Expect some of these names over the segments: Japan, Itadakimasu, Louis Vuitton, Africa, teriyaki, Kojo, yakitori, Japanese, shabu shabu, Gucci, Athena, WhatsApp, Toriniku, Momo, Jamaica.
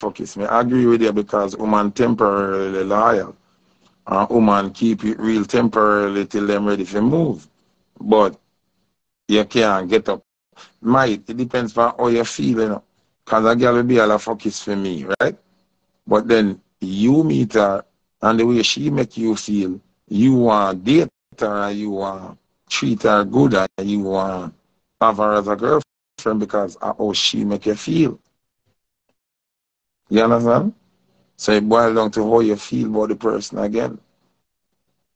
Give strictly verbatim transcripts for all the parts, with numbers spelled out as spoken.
Focus. Me agree with you because woman temporarily loyal. And woman keep it real temporarily till them ready to move. But you can't get up. Might, it depends on how you feel, you know. Because a girl will be all a focus for me, right? But then you meet her and the way she make you feel, you want to date her, you want to treat her good, and you want to have her as a girlfriend because of how she make you feel. You understand? So it boils down to how you feel about the person again.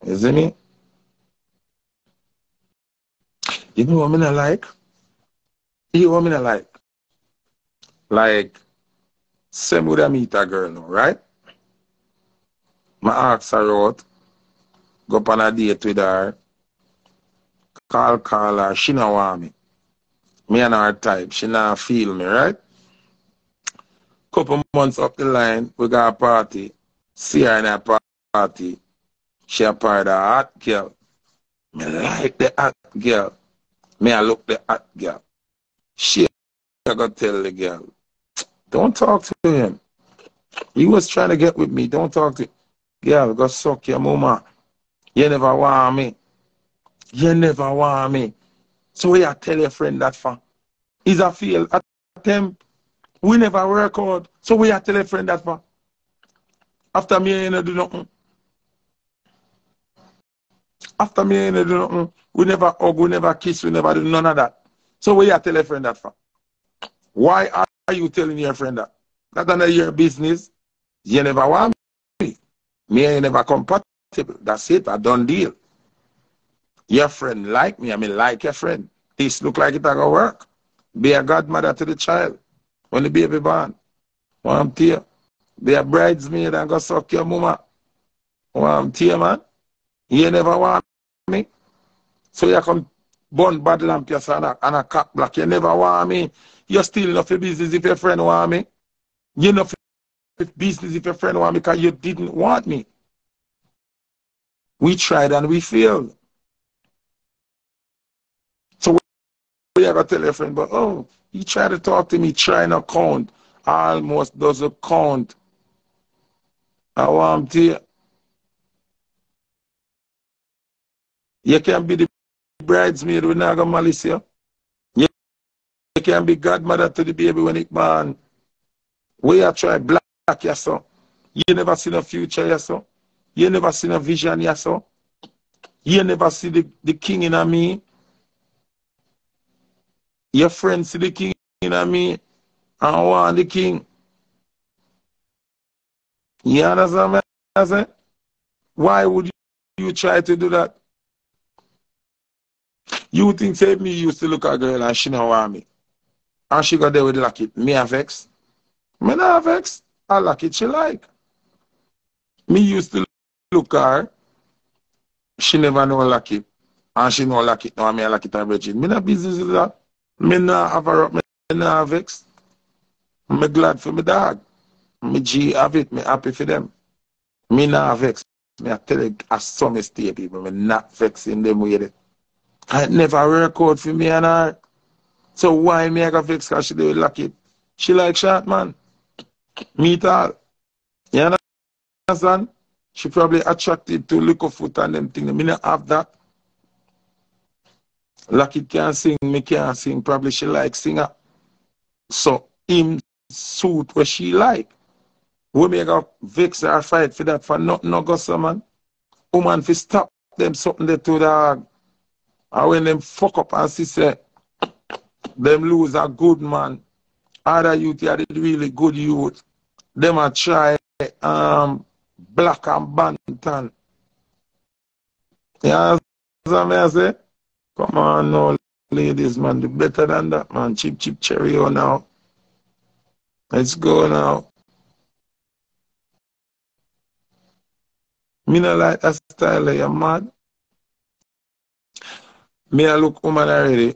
Isn't it? You know what I like? You know what I like? Like, same would I meet a girl now, right? My ask her out, go up on a date with her, call, call her, she don't want me. Me and her type, she don't feel me, right? Couple months up the line, we got a party, see her in a party, she a part of the hot girl. Me like the hot girl. Me I look the hot girl. She I got to tell the girl, don't talk to him. He was trying to get with me. Don't talk to him. Girl, go suck your mama. You never want me. You never want me. So you tell your friend that far. He's a fail at them. We never work out. So we tell your friend that far. After me, you don't do nothing. After me, you don't do nothing. We never hug, we never kiss, we never do none of that. So we tell your friend that far. Why are you telling your friend that? That's none of your business. You never want me. Me and you never compatible. That's it. I done deal. Your friend like me. I mean, like your friend. This look like it gonna work. Be a godmother to the child when the baby born. One tear. Be a bridesmaid and go suck your mama. One tear, man. You never want me. So you come burn bad lamp and a, and a cock block. You never want me. You're still not for business if your friend want me. You're not for business if your friend want me because you didn't want me. We tried and we failed. So we have to tell your friend, but oh, he tried to talk to me, trying to count. Almost doesn't count. I want to. You can be the bridesmaid, we're not going to malice you. You can be godmother to the baby when it born. We are trying black yourself. You never seen a future yourself. You never seen a vision yourself. You never see the, the king in me. Your friends see the king in me and want the king. You understand what I'm saying? Why would you try to do that? You think say me used to look at a girl and she don't want me. And she got there with lock it. Me a vex. Me not a vex. I lock it she like. Me used to look at her. She never know lock it. And she know lock it. Now me a lock it and break it. Me not business with that. Me not have her up. Me not a vex. Me glad for me dog. Me G have it. Me happy for them. Me not a vex. Me a tell you I saw me stay people. Me not vexing them with it. I never work out for me and her. So why me I got fix because she do lock it? She like short man. Meet all. You understand? She probably attracted to little foot and them things. Me not have that. Lock it can't sing, me can't sing. Probably she like singer. So him suit what she like. We me got vex her fight for that for nothing no go so man. Woman fi stop them something they to the and when them fuck up and she say them lose a good man. Other youth are really good youth. Them are try um black and bantan. Yeah, I say, come on now, ladies, man, do better than that, man. Chip chip cheerio now. Let's go now. Me not like that style, like, you're mad. Me I look woman already.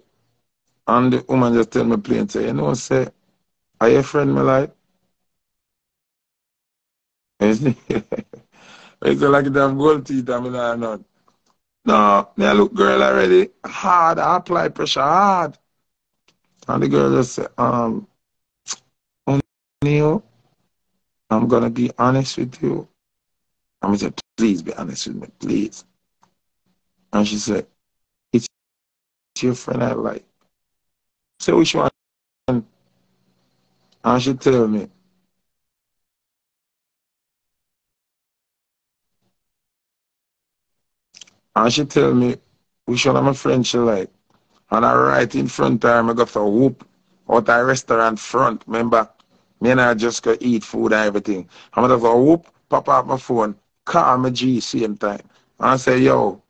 And the woman just tell me plain, say, you know, say, are you a friend me like? It's like it have gold teeth and me not know. No, me I look girl already, hard, I apply pressure hard. And the girl just say, um, honey, I'm going to be honest with you. And I said, please be honest with me, please. And she said, it's your friend I like. Say which one? And she tell me, and she tell me which one of my friends she like. And I right in front of her, I got for whoop out a restaurant front, remember? Me and I just go eat food and everything. I got for whoop, pop out my phone, call my G same time. And I say, yo,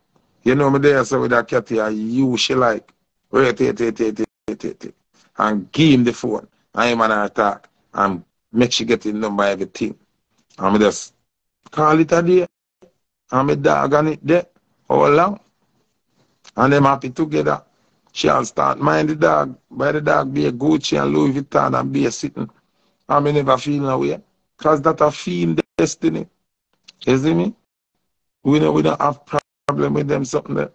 you know me there, so with that Katie, you she like. Wait, wait, wait, wait, wait, wait. And give him the phone. I am on her talk. And make she get the number, everything. And I just call it a day. And my dog on it there. How long? And them happy together. She'll start mind the dog. By the dog be a Gucci and Louis Vuitton and be a sitting. I may never feel no way. Because that a feel destiny. You see me? We know we don't have problem with them something there.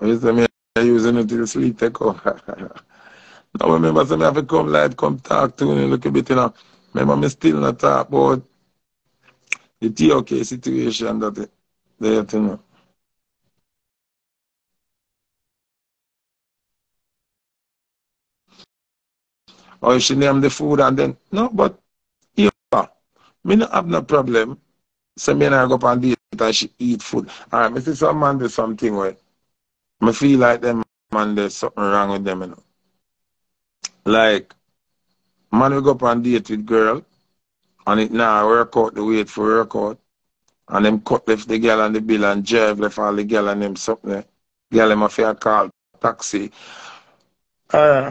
You see me using it till sleep take over. Now remember, so I have to come live, come talk to me a little bit, you know. Remember, I still not talk about the T O K situation that they have to know. Or she named the food and then, no, but yeah, me not have no problem. So me and I go up and eat and she eat food. All right, I see some man do something where I feel like them man, there's something wrong with them, you know. Like, man, we go up on date with girl, and it now nah, work out the wait for work out, and them cut left the girl and the bill, and Jeff left all the girl and them something. Girl, them affair call taxi. Uh,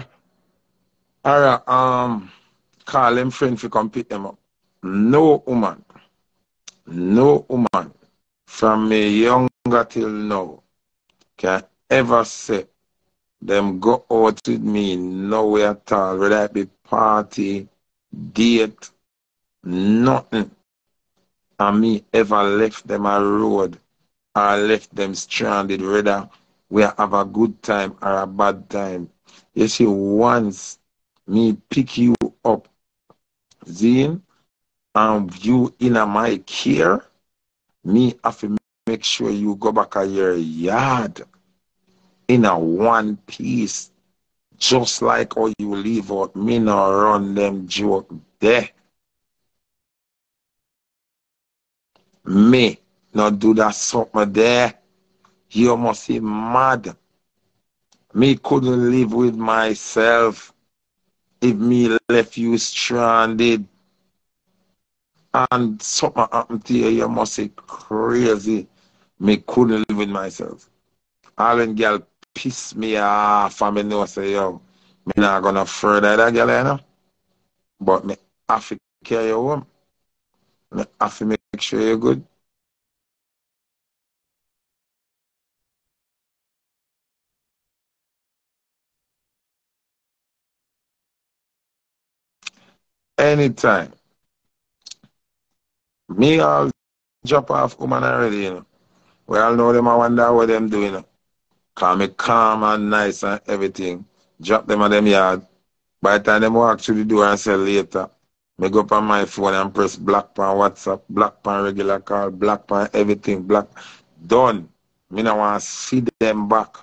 uh, um, call them friend to come pick them up. No woman, no woman, from me younger till now, can ever say, them go out with me nowhere at all, whether it be party, date, nothing. And me ever left them a road or left them stranded, whether we have a good time or a bad time. You see, once me pick you up, Zine, and you in my care, me have to make sure you go back to your yard in a one piece, just like how you leave out. Me not run them joke there. Me not do that something there. You must be mad. Me couldn't live with myself if me left you stranded and something happened to you. You must be crazy. Me couldn't live with myself. All them girl piss me off and me know say, yo, me not gonna further that girl, you know. But me have to care your woman. Me have to make sure you're good. Anytime. Me I'll drop off woman already, you know. We all know them, I wonder what them doing, you know. Cause me calm and nice and everything. Drop them on them yard. By the time them walk through the door and say later, me go up on my phone and press block pan WhatsApp, block pan regular call, block pan everything, block. Done. Me no want to see them back.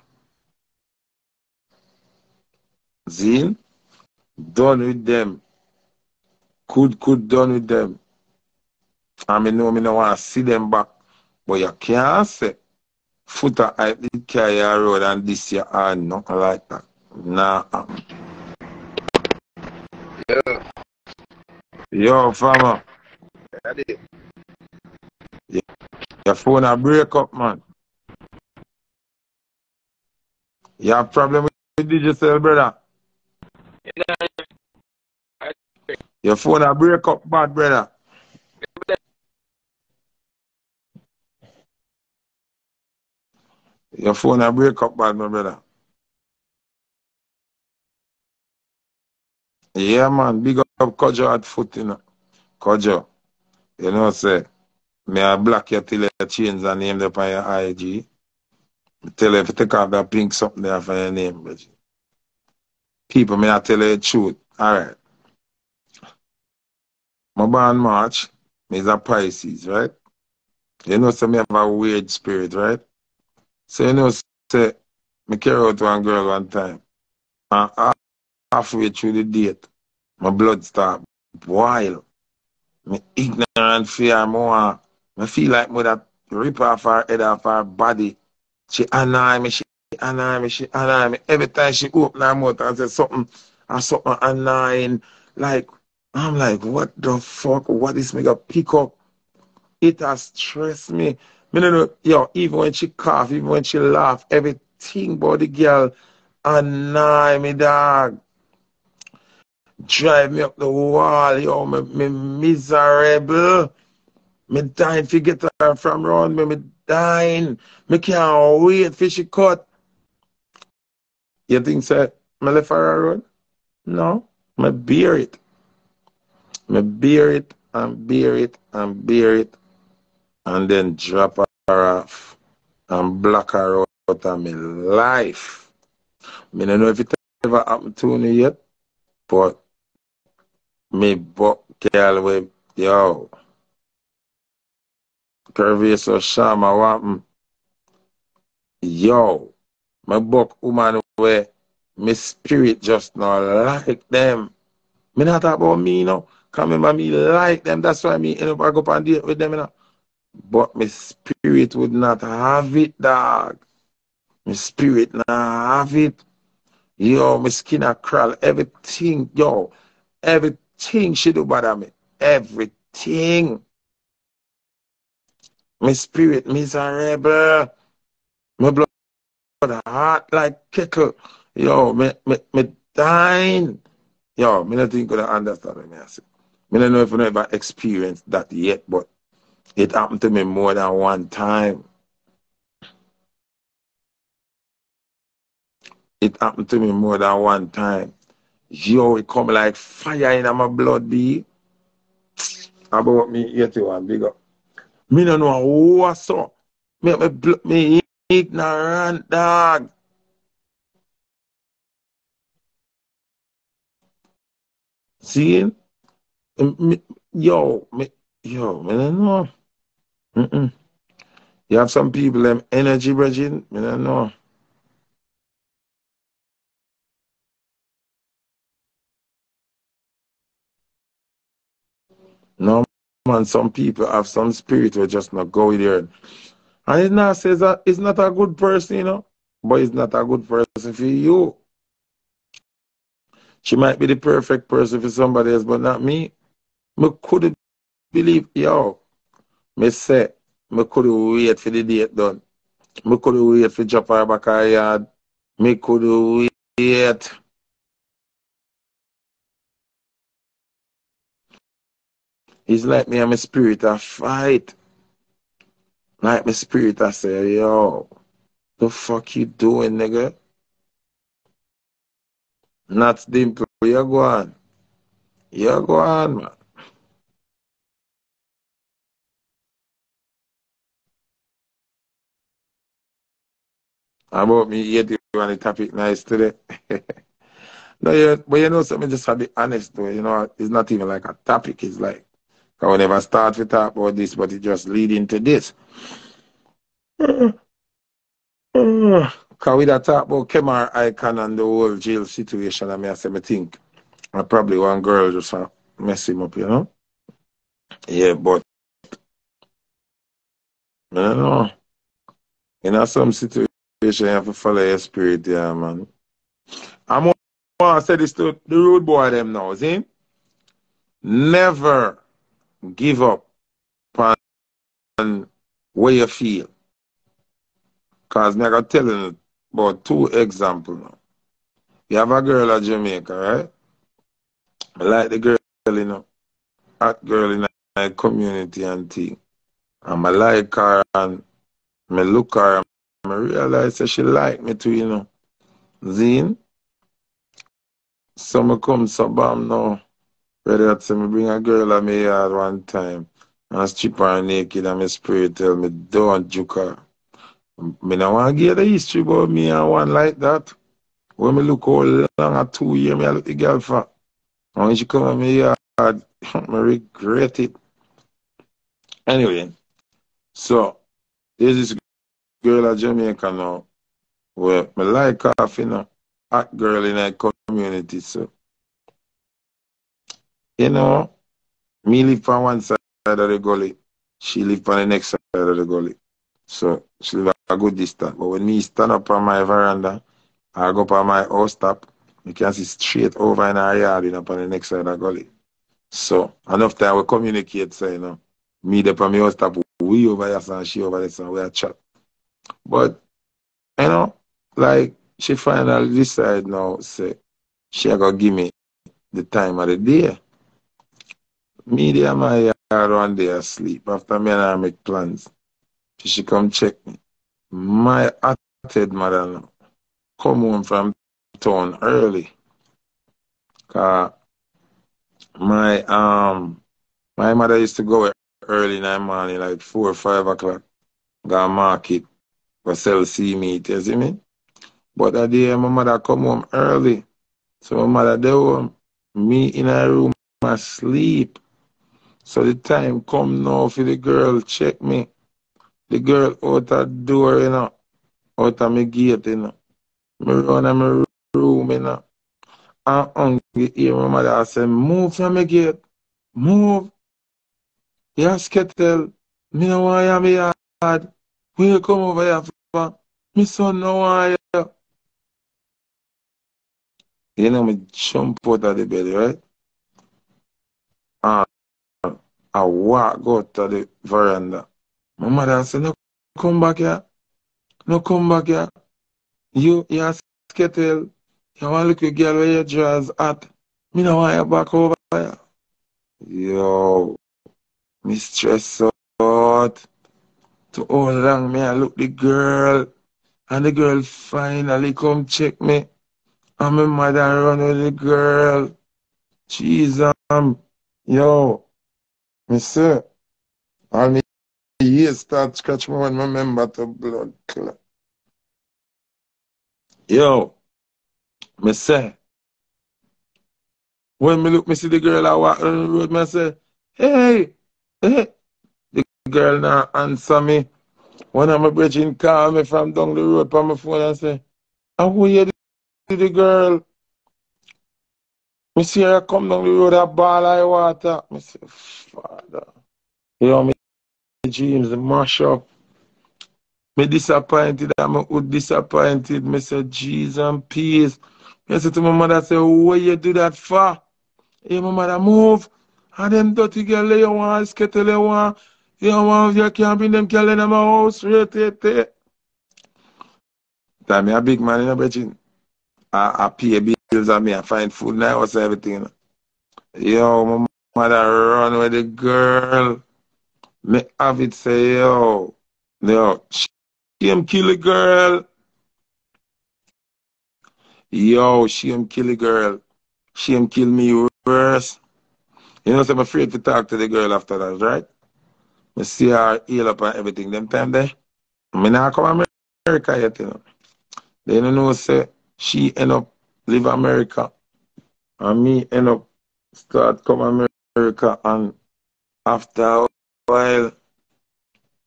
Zine? Done with them. Could, could done with them. And me know me no want to see them back. But you can't say footer I did carry a road and this year I not like that. Nah. Yeah. Yo, farmer. Daddy. Yeah. Your phone a break up, man. You have problem with digital, brother? Yeah. Your phone a break up bad, brother. Your phone a break up bad, my brother. Yeah, man. Big up Kojo at foot, you know. Kojo, you know, say, may I block you till you change the name up on your I G? Tell you if you take off that pink something there for your name, Bridget. People, may I tell you the truth? Alright. My born March, me is a Pisces, right? You know, so me have a weird spirit, right? So you know, say, me carry out one girl one time. And halfway through the date, my blood start boil. Me ignorant fear more. I feel like me that rip off her head off her body. She annoy me, she annoy me, she annoy me. Every time she open her mouth and say something, and something annoying. Like, I'm like, what the fuck? What is me gonna pick up? It has stressed me. Me no know, yo, even when she cough, even when she laugh, everything about the girl annoy me, dog. Drive me up the wall, yo, me, me miserable. Me dying to get her from round me, me dying. Me can't wait for she cut. You think, sir, me left her around? No, me bear it. Me bear it and bear it and bear it and then drop her off and block her out of my life. Me don't know if it ever happened to me yet, but me buck girl with, yo. Curvace or Shama Wappen. Yo, my buck woman where my spirit just not like them. Me not talk about me, you know. Come remember me like them. That's why me end up I go up and date with them, you know. But my spirit would not have it, dog. My spirit not have it. Yo, my skin a crawl. Everything, yo. Everything she do bother me. Everything. My spirit miserable. My blood hot like kettle. Yo, me, me, me dying. Yo, me not think you understand what I say. Me don't know if you never experienced that yet, but it happened to me more than one time. It happened to me more than one time. Yo, it come like fire in my blood, B. About me eighty-one, big up. Me don't know what's so. Me, me, me ignorant, dog. See? Me, yo, me, yo, me don't know. Mm -mm. You have some people, them energy, Virgin. Me don't know. No. And some people have some spirit will just not go there, and it now says that it's not a good person, you know, but it's not a good person for you. She might be the perfect person for somebody else, but not me. Me couldn't believe, yo. Me say, me couldn't wait for the date done. Me couldn't wait for drop her back her yard. Me couldn't wait. It's like me and my spirit I fight. Like my spirit I say, yo, the fuck you doing, nigga? Not Dimple, you're going. You're going, man. About me, you want the topic nice today. No, you, but you know something, just have to be honest though, you know, it's not even like a topic, it's like I will never start to talk about this, but it just lead into this. Because we that talk about Khmer Icon and the whole jail situation, I mean, I say, I think, I probably one girl just mess him up, you know? Yeah, but, I don't know. You know, some situation, you have to follow your spirit there, man. I'm going to say this to the rude boy them now, see? Never give up on where you feel. Because I can tell you about two examples now. You have a girl at Jamaica, right? I like the girl, you know, hot girl in my community and thing. And I like her and I look her and I realize that she like me too, you know. Zine, some come Sabam now. Brother, I me bring a girl at my yard one time and strip her naked and my spirit tell me, don't juke her. Me no want to give the history about me and one like that. When me look how long a two year me I look the girl for. When she come in my yard, me regret it. Anyway, so there's this girl at Jamaica now. Well, me like her, you know, hot girl in our community. So, you know, me live on one side of the gully. She live on the next side of the gully. So she live a good distance. But when me stand up on my veranda, I go up on my house top, you can see straight over in our yard, you know, on the next side of the gully. So enough time we communicate, so, you know, me up on my house top, we over here and she over there, and we are chat. But, you know, like she finally decide now, say she gonna give me the time of the day. Me there my yard one day asleep. After me and I make plans, she come check me. My hearted mother come home from town early. Cause my um my mother used to go early in the morning, like four or five o'clock, go market, go sell sea meat, you see me? But that day, my mother come home early. So my mother, they were me in her room asleep. So the time come now for the girl check me. The girl out her door, you know, out of my gate, you know. Me run in my room, you know. And hungry here, my mother, I say, move from my gate. Move. Yes, kettle. Me no want you in my yard. Will you come over here for? Me son no want you. You know, me jump out of the bed, right? And I walk out to the veranda. My mother said, no, come back here. No, come back here. You, you skittle. You want to look at girl where your dress at. Me no want you back over here. Yo, me stress out. To all long me, I look the girl. And the girl finally come check me. And my mother run with the girl. Jesus, um, yo, me say, and me ears start scratch me when my member to blood clot. Yo, me say, when me look, me see the girl I walk on the road, me say, hey, hey, the girl now answer me. When I'm a bridging car, me from down the road, on my phone and say, and who you? The girl, I see her come down the road, a ball of water. I say, Father, you know, my dreams mash up. Me disappointed, I'm disappointed. I say, Jesus and peace. I say to my mother, I say, what you do that for? Hey, my mother, move. And them dirty girl, you want, skittle, you want, you want, you can't bring them girl in my house. I'm a big man in a bedroom. I, I pay bills and me, I find food in the house and everything. Yo, my mother run with the girl. Me have it say, yo, yo, she him kill the girl. Yo, she him kill the girl. She him kill me worse. You know, so I'm afraid to talk to the girl after that, right? I see her heal up and everything. Them time there, I not come to America yet, you know. They don't know, say, she end up live America, and me end up start come America. And after a while,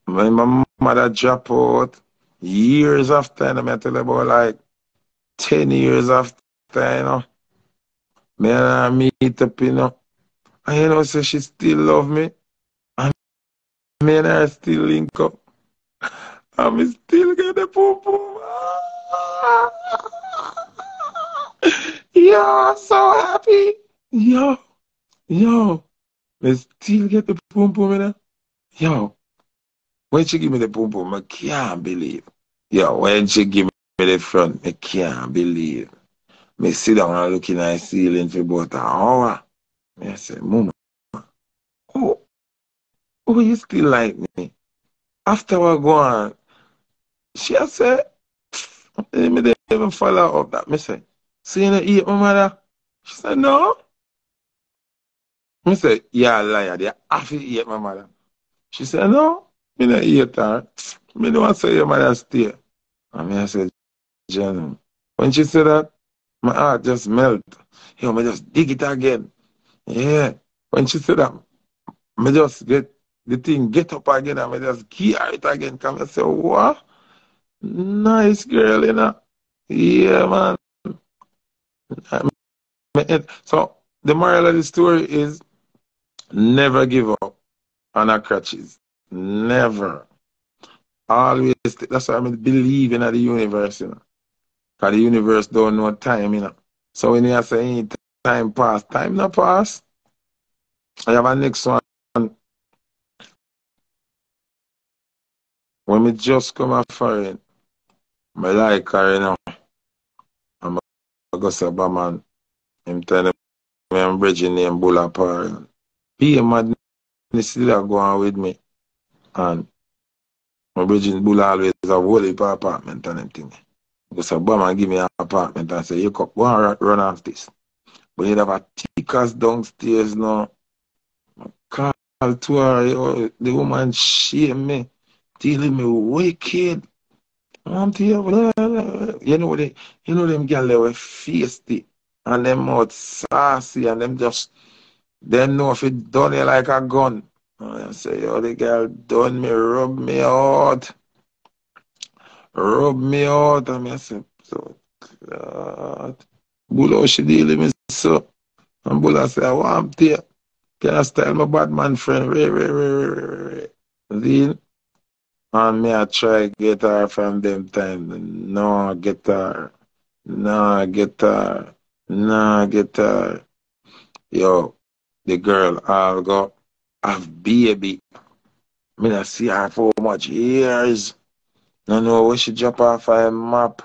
when my mother drop out, years after, and I tell about like ten years after, you know, me and I meet up, you know, and you know, so she still love me, and me and I still link up, and me still get the poo-poo. Yo, I'm so happy. Yo, yo, I still get the pum pum, you know? Yo, when she give me the pum pum, I can't believe. Yo, when she give me the front, I can't believe. I sit down and look in the ceiling for about an hour. I say, Mama, oh, oh, you still like me? After I go on, she said, I didn't even follow up that. I said, so you know, eat my mother? She said, no. I said, yeah, liar, they have to eat my mother. She said, no. Me not hate her. Me don't say your mother stay. And me I said, Jen. When she said that, my heart just melt. You know, me just dig it again. Yeah. When she said that, me just get the thing get up again and me just gear it again. Come and say, what? Nice girl, you know. Yeah, man. So the moral of the story is never give up on our crutches. Never. Always. That's why I believe in the universe, you know. Because the universe don't know time, you know. So when you say any time pass, time not pass. I have a next one. When we just come a foreign, I like her, you know. I'm going to say, man, I'm telling me I'm bridging name Bulla Parr. Be a madness still going with me. And my bridging Bulla always have holy for apartment and everything. Because a bomb give me an apartment and say, you can go and run off this. But you have a thick ass downstairs now. I call to her, the woman shame me. Dealing me wicked. I'm telling you, you know, they, you know them girls, they were feisty. And them out sassy and them just, they know if it done you like a gun. And I say, yo, the girl done me, rub me out. Rub me out. And I say, so, God. Bulla, she dealing me so. And Bulla say, I want to. Can I style my bad man friend? Ray, ray, ray, ray, ray. Then, and me I try get her from them time. No, get her. No, get her. No, get her. Yo, the girl all go have baby. Me not see her for much years. No, no, where she drop off her map.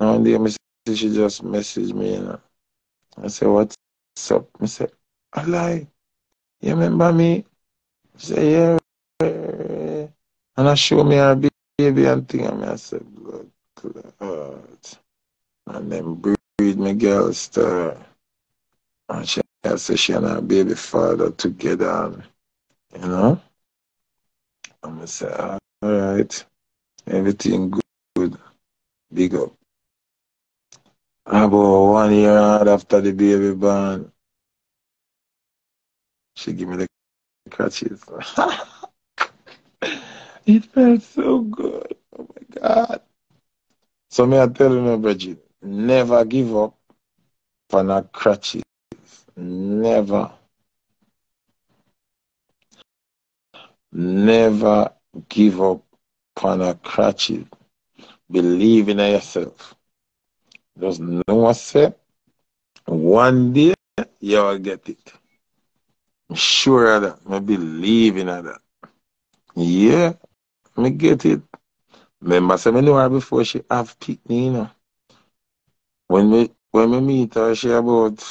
And then she just messaged me, you know. I say, what's up? I say, I lie. You remember me? I say, yeah. And I show me her baby and thing, and I said, blood clot. And then breed my girl star. And she I said she and her baby father together, and, you know? And I said, all right, everything good, big up. About one year after the baby born, she give me the crutches. It felt so good. Oh my God. So may I tell you, Bridget, never give up on our crutches. Never. Never give up on our crutches. Believe in yourself. Just know yourself. One day you will get it. I'm sure of that. I believe in that. Yeah. Me get it. Remember, so I knew her before she have picked me, you know. When we, when we meet her, she about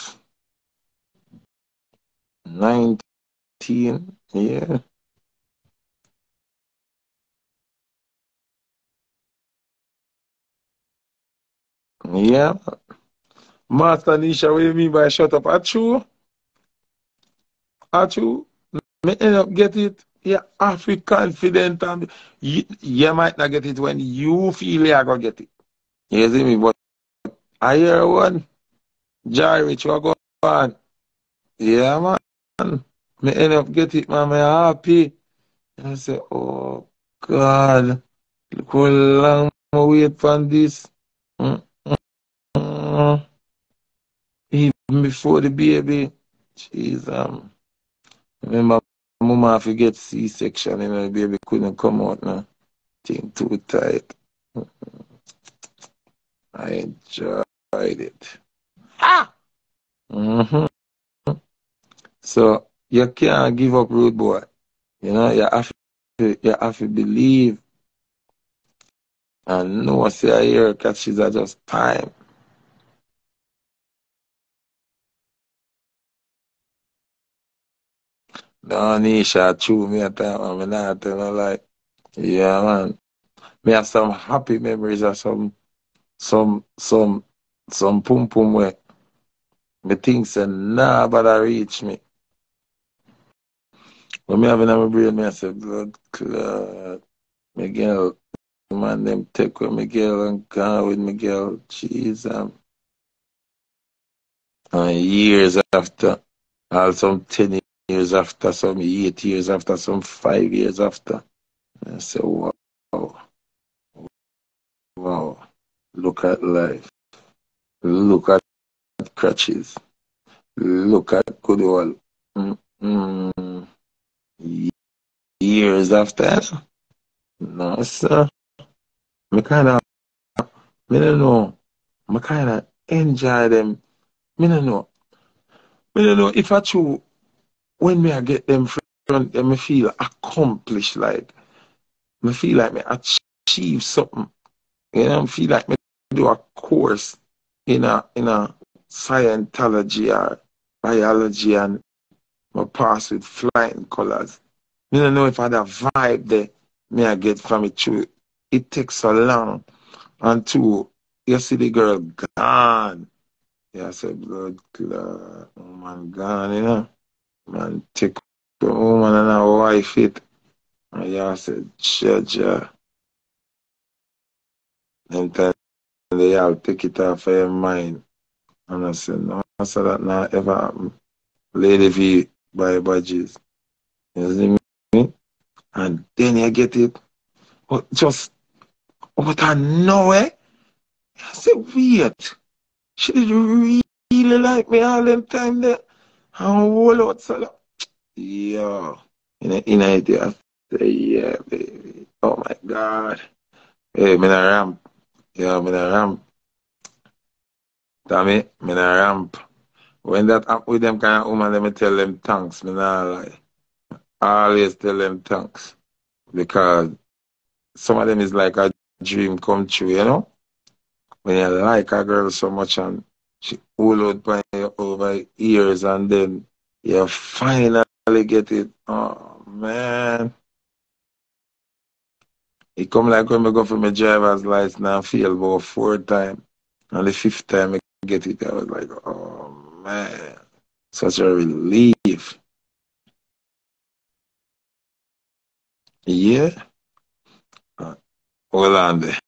nineteen, yeah. Yeah. Master Nisha, what do you mean by shut up? Achoo? Achoo? Me end up get it. Yeah, African confident, and you, you might not get it when you feel you are going to get it. You see me, but I hear one, Jarrett, you are going on. Yeah, man. Me end up get it, man. I'm happy. And I say, oh, God, look how long I wait for this. Mm -hmm. Even before the baby. Jeez, um, remember, Mama, if you get C section, you know, the baby couldn't come out now. Thing too tight. I enjoyed it. Ah! Mm-hmm. So, you can't give up, rude boy. You know, you have to, you have to believe. And no one say I hear catches are just time. No, Nisha, chew me at time, I'm not telling like, yeah, man. Me have some happy memories of some, some, some, some pum pum way. Me things and nah, but I reach me. When I have in my brain, I say, blood clot. My girl, man, them take with my girl and gone with my girl. Jeez, um, and years after, all some ten years after, some eight years after, some five years after, I say, wow, wow, look at life, look at crutches, look at good old mm -mm. years after. No, sir. Me kind of, me don't know. Me kind of enjoy them. Me don't know. Me don't know if I true. When me I get them front, me feel accomplished. Like me feel like me achieve something. You know, me feel like me do a course in a in a Scientology or biology, and me pass with flying colors. Me don't know if I had a vibe there. Me I get from it too. It takes so long. And two, you see the girl gone. Yeah, I said blood clot, woman gone, you know. Man take a woman and a wife it. And yeah, I said, Jaja. Them time they all take it off of your mind. And I said, no, I said that not ever happen. Lady V by budgies. You see me? And then you get it. But just what I know, eh? I said, weird. She did really like me all them time there. And roll out so long. Yeah. In a in a day, I say, yeah, baby. Oh my God. Hey, I'm in a ramp. Yeah, I'm in a ramp. Tommy, I'm in a ramp. When that up with them kind of woman, let me tell them thanks. I'm not like. I always tell them thanks, because some of them is like a dream come true, you know? When you like a girl so much and she hold out over years and then you finally get it. Oh, man. It come like when I go for my driver's license and fail about four times. And the fifth time I get it, I was like, oh, man. Such a relief. Yeah. Hold on there.